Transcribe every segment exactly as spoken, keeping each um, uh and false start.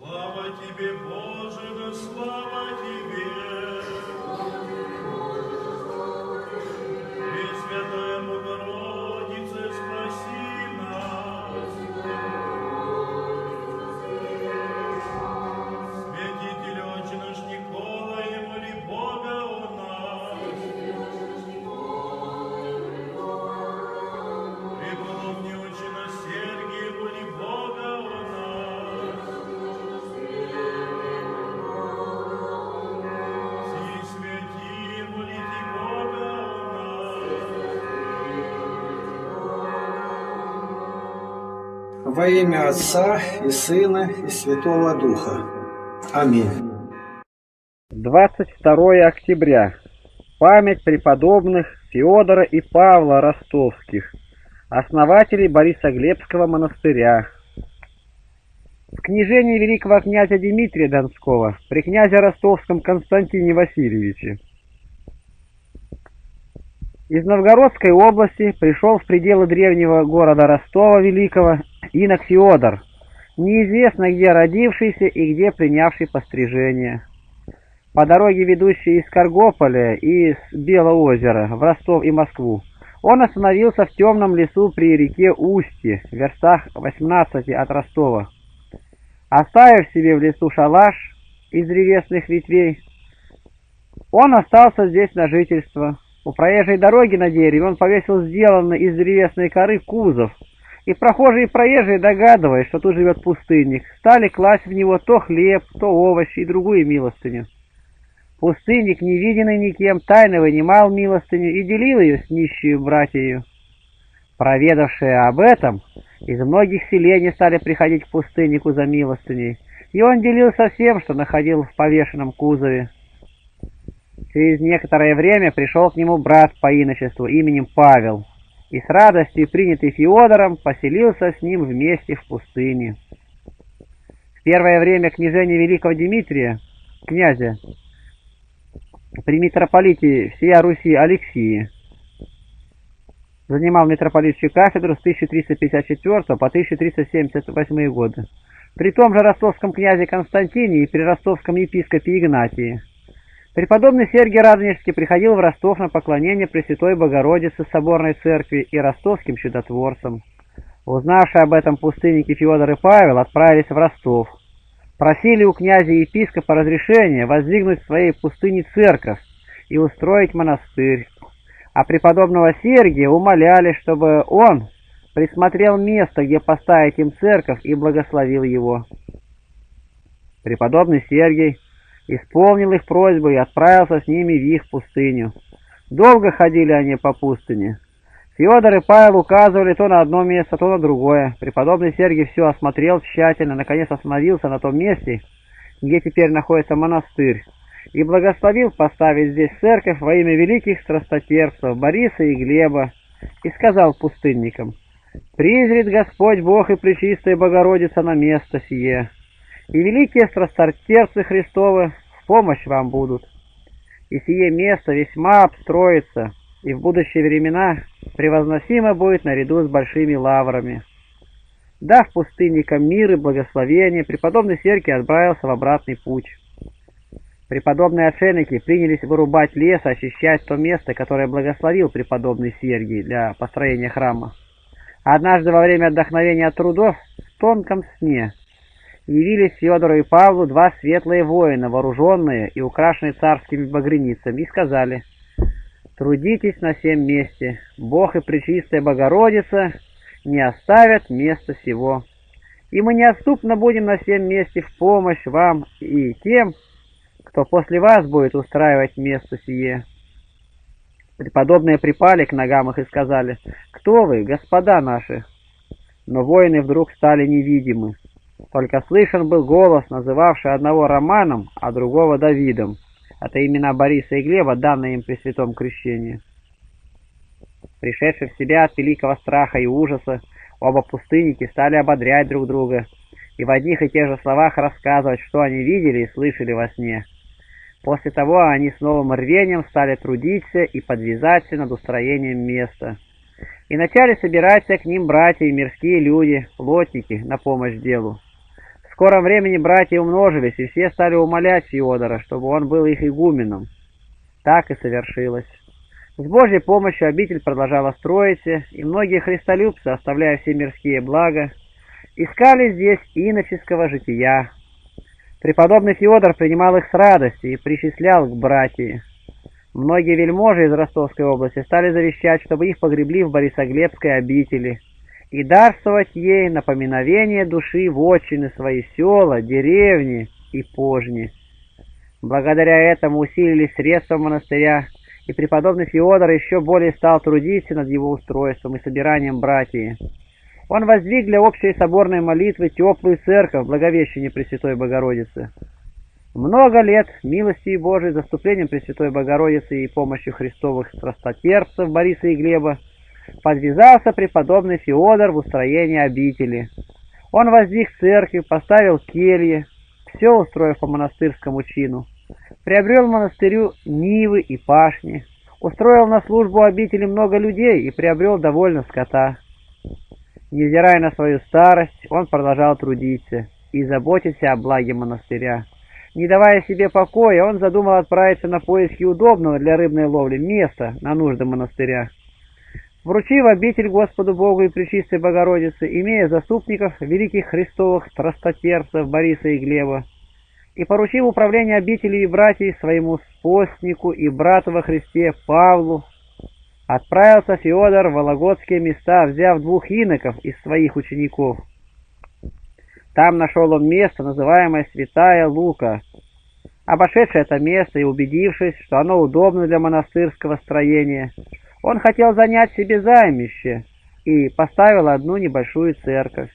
Слава Тебе, Боже, да слава Тебе! Пресвятая Богородица, спаси нас! Святитель Отче наш Николай, моли Бога о нас! Преподобный Отче наш Сергий, моли Бога о нас! Все святые, молите Бога о нас! Во имя Отца и Сына и Святого Духа. Аминь. двадцать второе октября. Память преподобных Феодора и Павла Ростовских, основателей Борисоглебского монастыря. В княжении великого князя Дмитрия Донского при князе Ростовском Константине Васильевиче. Из Новгородской области пришел в пределы древнего города Ростова Великого инок Феодор, неизвестно где родившийся и где принявший пострижение. По дороге, ведущей из Каргополя и из Белого озера в Ростов и Москву, он остановился в темном лесу при реке Устье, в верстах восемнадцати от Ростова. Оставив себе в лесу шалаш из древесных ветвей, он остался здесь на жительство. У проезжей дороги на дереве он повесил сделанный из древесной коры кузов, и прохожие и проезжие, догадываясь, что тут живет пустынник, стали класть в него то хлеб, то овощи и другую милостыню. Пустынник, невиденный никем, тайно вынимал милостыню и делил ее с нищей братьею. Проведавшие об этом, из многих селений стали приходить к пустыннику за милостыней, и он делил со всем, что находил в повешенном кузове. Через некоторое время пришел к нему брат по иночеству именем Павел, и с радостью, принятый Феодором, поселился с ним вместе в пустыне. В первое время княжения великого Дмитрия, князя, при митрополите всея Руси Алексии, занимал митрополитскую кафедру с тысяча триста пятьдесят четвёртого по тысяча триста семьдесят восьмой годы. При том же ростовском князе Константине и при ростовском епископе Игнатии. Преподобный Сергий Радонежский приходил в Ростов на поклонение Пресвятой Богородицы Соборной Церкви и ростовским чудотворцам. Узнавшие об этом пустынники Феодор и Павел отправились в Ростов. Просили у князя и епископа разрешения воздвигнуть в своей пустыне церковь и устроить монастырь. А преподобного Сергия умоляли, чтобы он присмотрел место, где поставить им церковь, и благословил его. Преподобный Сергий исполнил их просьбу и отправился с ними в их пустыню. Долго ходили они по пустыне. Феодор и Павел указывали то на одно место, то на другое. Преподобный Сергий все осмотрел тщательно, наконец остановился на том месте, где теперь находится монастырь, и благословил поставить здесь церковь во имя великих страстотерпцев Бориса и Глеба, и сказал пустынникам: «Призрит Господь Бог и Пречистая Богородица на место сие, и великие страстотерпцы Христовы в помощь вам будут. И сие место весьма обстроится, и в будущие времена превозносимо будет наряду с большими лаврами». Дав пустынникам мир и благословение, преподобный Сергий отправился в обратный путь. Преподобные отшельники принялись вырубать лес, очищать то место, которое благословил преподобный Сергий для построения храма. Однажды во время отдохновения от трудов в тонком сне явились Феодору и Павлу два светлые воина, вооруженные и украшенные царскими багряницами, и сказали: «Трудитесь на всем месте, Бог и Пречистая Богородица не оставят места сего, и мы неотступно будем на всем месте в помощь вам и тем, кто после вас будет устраивать место сие». Преподобные припали к ногам их и сказали: «Кто вы, господа наши?» Но воины вдруг стали невидимы, только слышен был голос, называвший одного Романом, а другого Давидом. Это имена Бориса и Глеба, данные им при святом крещении. Пришедшие в себя от великого страха и ужаса, оба пустынники стали ободрять друг друга и в одних и тех же словах рассказывать, что они видели и слышали во сне. После того они с новым рвением стали трудиться и подвязаться над устроением места. И начали собираться к ним братья и мирские люди, плотники, на помощь делу. В скором времени братья умножились, и все стали умолять Феодора, чтобы он был их игуменом. Так и совершилось. С Божьей помощью обитель продолжала строиться, и многие христолюбцы, оставляя все мирские блага, искали здесь иноческого жития. Преподобный Феодор принимал их с радостью и причислял к братии. Многие вельможи из Ростовской области стали завещать, чтобы их погребли в Борисоглебской обители, и дарствовать ей на поминовение души вотчины свои села, деревни и пожни. Благодаря этому усилились средства монастыря, и преподобный Феодор еще более стал трудиться над его устройством и собиранием братии. Он воздвиг для общей соборной молитвы теплую церковь в Благовещении Пресвятой Богородицы. Много лет милостью Божией, заступлением Пресвятой Богородицы и помощью христовых страстотерпцев Бориса и Глеба подвязался преподобный Феодор в устроении обители. Он воздвиг церковь, поставил кельи, все устроив по монастырскому чину. Приобрел монастырю нивы и пашни, устроил на службу обители много людей и приобрел довольно скота. Невзирая на свою старость, он продолжал трудиться и заботиться о благе монастыря. Не давая себе покоя, он задумал отправиться на поиски удобного для рыбной ловли места на нужды монастыря. Вручив обитель Господу Богу и Пречистой Богородице, имея заступников великих христовых страстотерпцев Бориса и Глеба, и поручив управление обителью и братьей своему спостнику и брату во Христе Павлу, отправился Феодор в вологодские места, взяв двух иноков из своих учеников. Там нашел он место, называемое Святая Лука. Обошедший это место и убедившись, что оно удобно для монастырского строения, он хотел занять себе займище и поставил одну небольшую церковь.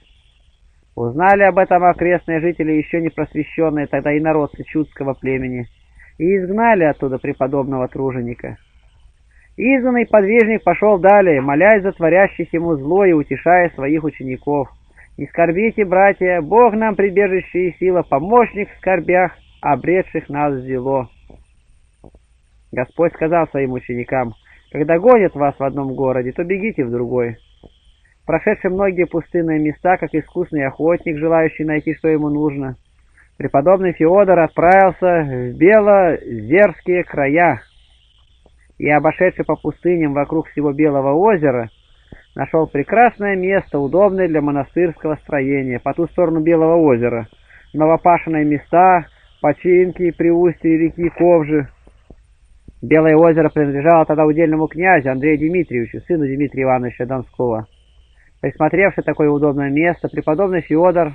Узнали об этом окрестные жители, еще не просвещенные тогда инородцы Чудского племени, и изгнали оттуда преподобного труженика. Изгнанный подвижник пошел далее, молясь за творящих ему зло и утешая своих учеников. «Не скорбите, братья, Бог нам прибежище и сила, помощник в скорбях, обретших нас в зело». Господь сказал своим ученикам: «Когда гонят вас в одном городе, то бегите в другой». Прошедший многие пустынные места, как искусный охотник, желающий найти, что ему нужно, преподобный Феодор отправился в Белоозерские края и, обошедший по пустыням вокруг всего Белого озера, нашел прекрасное место, удобное для монастырского строения, по ту сторону Белого озера, новопашенные места, починки при устье реки Ковжи. Белое озеро принадлежало тогда удельному князю Андрею Дмитриевичу, сыну Дмитрия Ивановича Донского. Присмотревши такое удобное место, преподобный Феодор,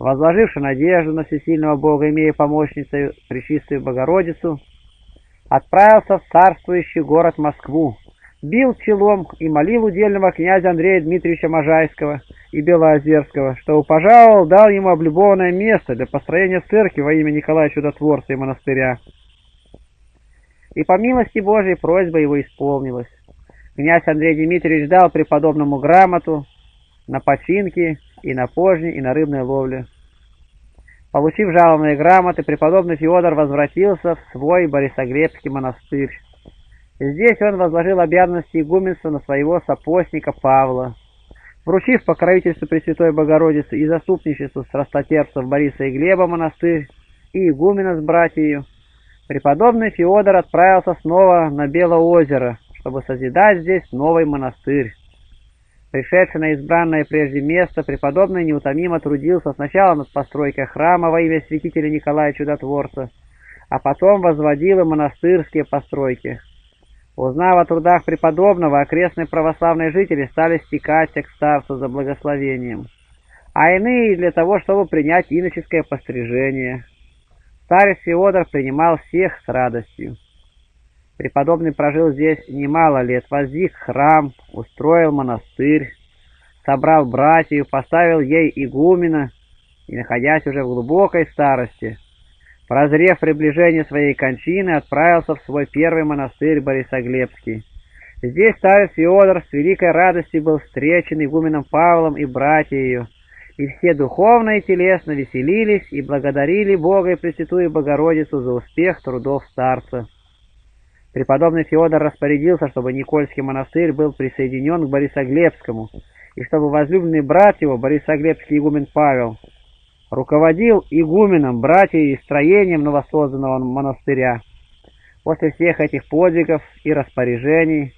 возложивший надежду на всесильного Бога, имея помощницей Пречистую Богородицу, отправился в царствующий город Москву, бил челом и молил удельного князя Андрея Дмитриевича Можайского и Белоозерского, что пожаловал, дал ему облюбованное место для построения церкви во имя Николая Чудотворца и монастыря. И по милости Божией просьба его исполнилась. Князь Андрей Дмитриевич дал преподобному грамоту на починки и на пожни, и на рыбной ловле. Получив жалованные грамоты, преподобный Феодор возвратился в свой Борисоглебский монастырь. Здесь он возложил обязанности игуменства на своего сопостника Павла. Вручив покровительству Пресвятой Богородицы и заступничеству страстотерпцев Бориса и Глеба монастырь и игумена с братьею, преподобный Феодор отправился снова на Белое озеро, чтобы созидать здесь новый монастырь. Пришедший на избранное прежде место, преподобный неутомимо трудился сначала над постройкой храма во имя святителя Николая Чудотворца, а потом возводил и монастырские постройки. Узнав о трудах преподобного, окрестные православные жители стали стекаться к старцу за благословением, а иные для того, чтобы принять иноческое пострижение. Старец Феодор принимал всех с радостью. Преподобный прожил здесь немало лет, воздвиг храм, устроил монастырь, собрал братию, поставил ей игумена, и, находясь уже в глубокой старости, прозрев приближение своей кончины, отправился в свой первый монастырь Борисоглебский. Здесь старец Феодор с великой радостью был встречен игуменом Павлом и братьею, и все духовно и телесно веселились и благодарили Бога и Пресвятую Богородицу за успех трудов старца. Преподобный Феодор распорядился, чтобы Никольский монастырь был присоединен к Борисоглебскому, и чтобы возлюбленный брат его, борисоглебский игумен Павел, руководил игуменом, братьей и строением новосозданного монастыря. После всех этих подвигов и распоряжений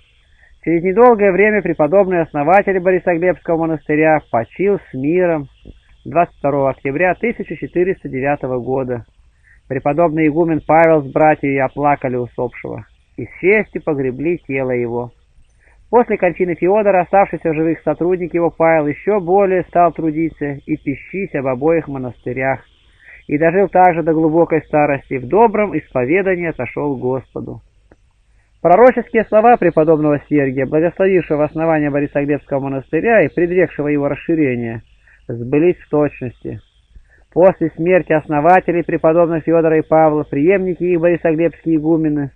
через недолгое время преподобный основатель Борисоглебского монастыря почил с миром двадцать второго октября тысяча четыреста девятого года. Преподобный игумен Павел с братьями оплакали усопшего и с честью погребли тело его. После кончины Феодора оставшийся в живых сотрудник его Павел еще более стал трудиться и пищись об обоих монастырях, и дожил также до глубокой старости, в добром исповедании отошел к Господу. Пророческие слова преподобного Сергия, благословившего основание Борисоглебского монастыря и предрекшего его расширение, сбылись в точности. После смерти основателей преподобных Феодора и Павла, преемники их борисоглебские игумены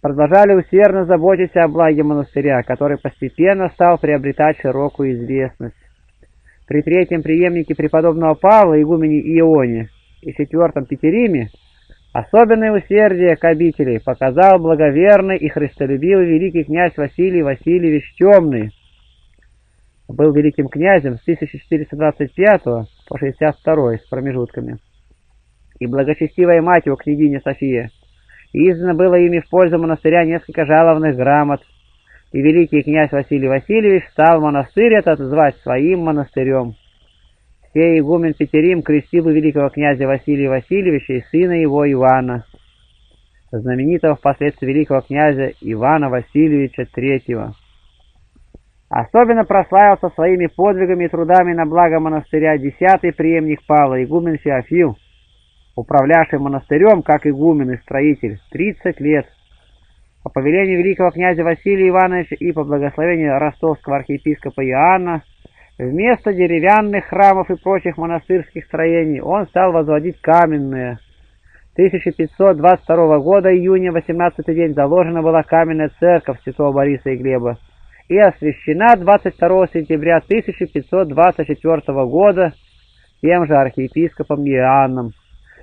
продолжали усердно заботиться о благе монастыря, который постепенно стал приобретать широкую известность. При третьем преемнике преподобного Павла, игумене Ионе, и четвертом Петериме особенное усердие к обители показал благоверный и христолюбивый великий князь Василий Васильевич Темный. Был великим князем с тысяча четыреста двадцать пятого по шестьдесят второй с промежутками. И благочестивая мать его, княгиня София, издано было ими в пользу монастыря несколько жалованных грамот, и великий князь Василий Васильевич стал монастырь этот звать своим монастырем. Сей игумен Петерим крестил великого князя Василия Васильевича и сына его Ивана, знаменитого впоследствии великого князя Ивана Васильевича третьего. Особенно прославился своими подвигами и трудами на благо монастыря десятый преемник Павла, игумен Феофил, управлявший монастырем как игумен и строитель тридцать лет. По повелению великого князя Василия Ивановича и по благословению ростовского архиепископа Иоанна, вместо деревянных храмов и прочих монастырских строений он стал возводить каменные. тысяча пятьсот двадцать второго года, июня, восемнадцатый день, заложена была каменная церковь святого Бориса и Глеба и освящена двадцать второго сентября тысяча пятьсот двадцать четвёртого года тем же архиепископом Иоанном,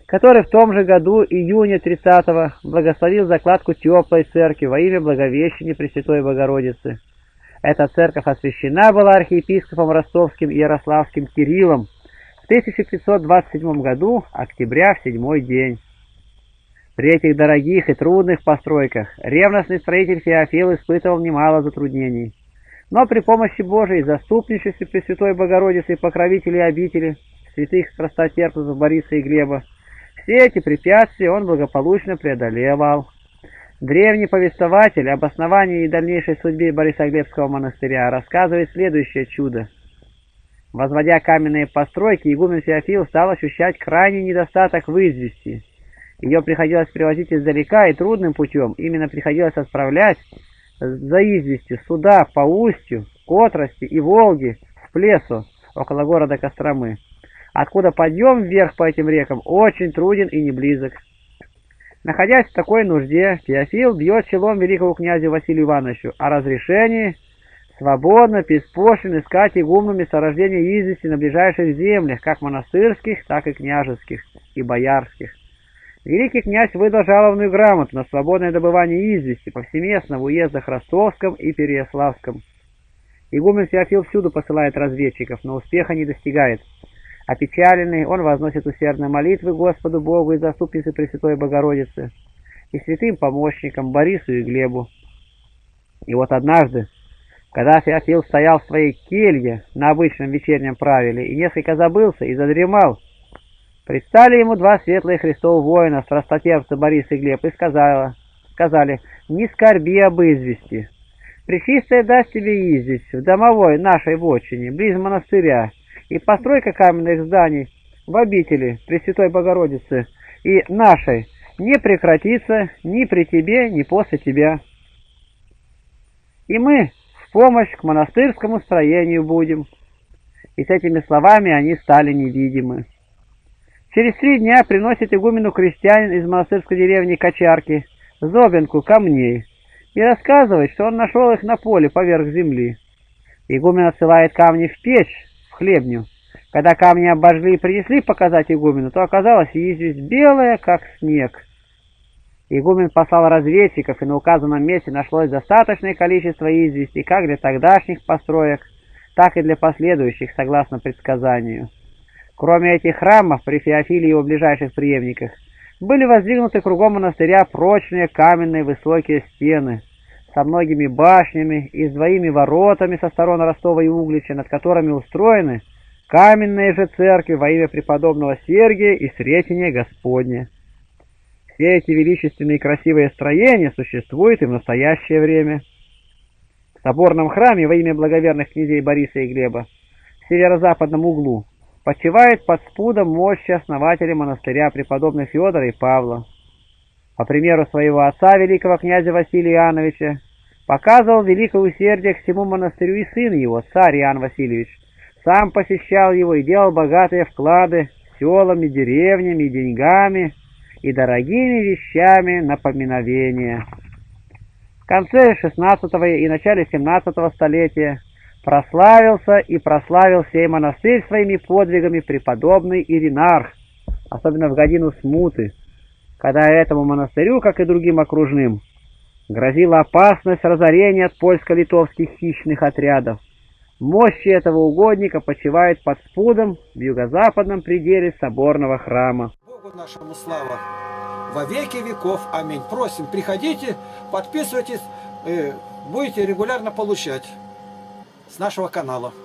который в том же году, июня тридцатого, благословил закладку теплой церкви во имя Благовещения Пресвятой Богородицы. Эта церковь освящена была архиепископом ростовским и ярославским Кириллом в тысяча пятьсот двадцать седьмом году, октября, в седьмой день. При этих дорогих и трудных постройках ревностный строитель Феофил испытывал немало затруднений. Но при помощи Божией, заступничестве Пресвятой Богородицы и покровителей обители, святых страстотерпцев Бориса и Глеба, все эти препятствия он благополучно преодолевал. Древний повествователь об основании и дальнейшей судьбе Борисоглебского монастыря рассказывает следующее чудо. Возводя каменные постройки, игумен Феофил стал ощущать крайний недостаток в извести. Ее приходилось привозить издалека и трудным путем, именно приходилось отправлять за известью суда по Устью, Котрости и Волге в Плесу, около города Костромы, откуда подъем вверх по этим рекам очень труден и не близок. Находясь в такой нужде, Феофил бьет челом великого князя Василию Ивановичу о разрешении свободно, без пошлин искать игумнами сорождения извести на ближайших землях, как монастырских, так и княжеских и боярских. Великий князь выдал жалованную грамоту на свободное добывание извести повсеместно в уездах Ростовском и Переяславском. Игумен Феофил всюду посылает разведчиков, но успеха не достигает. Опечаленный, он возносит усердные молитвы Господу Богу и заступнице Пресвятой Богородицы и святым помощникам Борису и Глебу. И вот однажды, когда Феофил стоял в своей келье на обычном вечернем правиле и несколько забылся и задремал, предстали ему два светлые Христовы воина, страстотерпцы Борис и Глеб, и сказала, сказали: «Не скорби об извести. Пречистая даст тебе известь в домовой нашей вотчине, близ монастыря, и постройка каменных зданий в обители Пресвятой Богородицы и нашей не прекратится ни при тебе, ни после тебя. И мы в помощь к монастырскому строению будем». И с этими словами они стали невидимы. Через три дня приносит игумену крестьянин из монастырской деревни Кочарки зобенку камней и рассказывает, что он нашел их на поле поверх земли. Игумен отсылает камни в печь, хлебню. Когда камни обожгли и принесли показать игумену, то оказалось известь белая, как снег. Игумен послал разведчиков, и на указанном месте нашлось достаточное количество извести как для тогдашних построек, так и для последующих, согласно предсказанию. Кроме этих храмов, при Феофиле и его ближайших преемниках, были воздвигнуты кругом монастыря прочные каменные высокие стены со многими башнями и с двоими воротами со сторон Ростова и Углича, над которыми устроены каменные же церкви во имя преподобного Сергия и Сретения Господня. Все эти величественные и красивые строения существуют и в настоящее время. В соборном храме во имя благоверных князей Бориса и Глеба в северо-западном углу почивает под спудом мощи основателя монастыря преподобных Феодора и Павла. По примеру своего отца, великого князя Василия Иоанновича, показывал великое усердие к всему монастырю и сын его, царь Иоанн Васильевич, сам посещал его и делал богатые вклады селами, деревнями, деньгами и дорогими вещами на поминовение. В конце шестнадцатого и начале семнадцатого столетия прославился и прославил сей монастырь своими подвигами преподобный Иринарх, особенно в годину смуты, когда этому монастырю, как и другим окружным, грозила опасность разорения от польско-литовских хищных отрядов. Мощи этого угодника почивают под спудом в юго-западном пределе соборного храма. Богу нашему слава во веки веков. Аминь. Просим, приходите, подписывайтесь, будете регулярно получать с нашего канала.